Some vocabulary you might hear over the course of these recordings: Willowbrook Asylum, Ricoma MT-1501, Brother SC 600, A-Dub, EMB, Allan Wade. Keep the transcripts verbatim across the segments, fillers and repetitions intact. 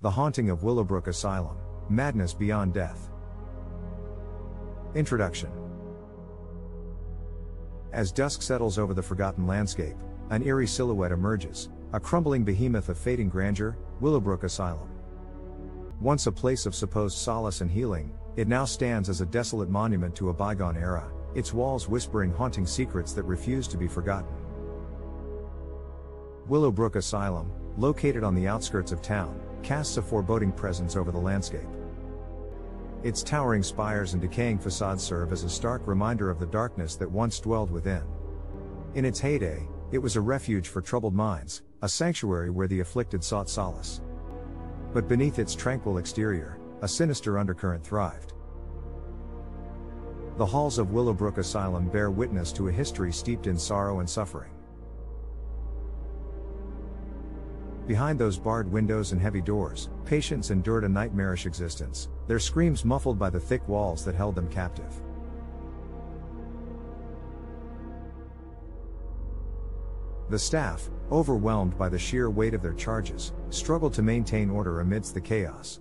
The Haunting of Willowbrook Asylum, Madness Beyond Death. Introduction. As dusk settles over the forgotten landscape, an eerie silhouette emerges, a crumbling behemoth of fading grandeur, Willowbrook Asylum. Once a place of supposed solace and healing, it now stands as a desolate monument to a bygone era, its walls whispering haunting secrets that refuse to be forgotten. Willowbrook Asylum, located on the outskirts of town, casts a foreboding presence over the landscape. Its towering spires and decaying facades serve as a stark reminder of the darkness that once dwelled within. In its heyday, it was a refuge for troubled minds, a sanctuary where the afflicted sought solace. But beneath its tranquil exterior, a sinister undercurrent thrived. The halls of Willowbrook Asylum bear witness to a history steeped in sorrow and suffering. Behind those barred windows and heavy doors, patients endured a nightmarish existence, their screams muffled by the thick walls that held them captive. The staff, overwhelmed by the sheer weight of their charges, struggled to maintain order amidst the chaos.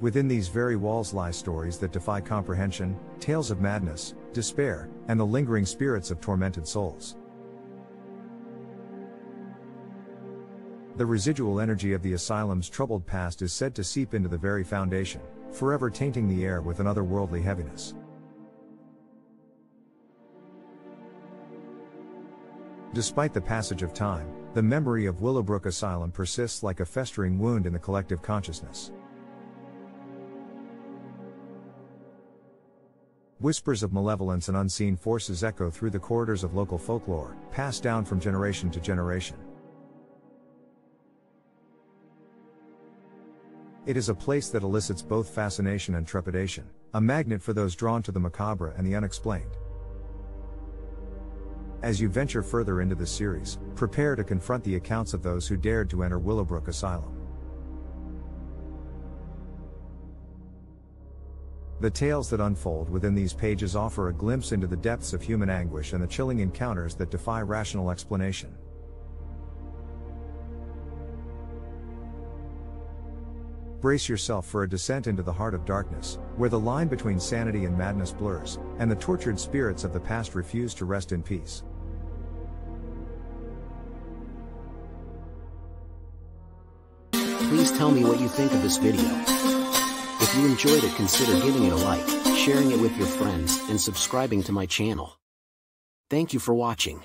Within these very walls lie stories that defy comprehension, tales of madness, despair, and the lingering spirits of tormented souls. The residual energy of the asylum's troubled past is said to seep into the very foundation, forever tainting the air with an otherworldly heaviness. Despite the passage of time, the memory of Willowbrook Asylum persists like a festering wound in the collective consciousness. Whispers of malevolence and unseen forces echo through the corridors of local folklore, passed down from generation to generation. It is a place that elicits both fascination and trepidation, a magnet for those drawn to the macabre and the unexplained. As you venture further into this series, prepare to confront the accounts of those who dared to enter Willowbrook Asylum. The tales that unfold within these pages offer a glimpse into the depths of human anguish and the chilling encounters that defy rational explanation. Brace yourself for a descent into the heart of darkness, where the line between sanity and madness blurs, and the tortured spirits of the past refuse to rest in peace. Please tell me what you think of this video. If you enjoyed it, consider giving it a like, sharing it with your friends, and subscribing to my channel. Thank you for watching.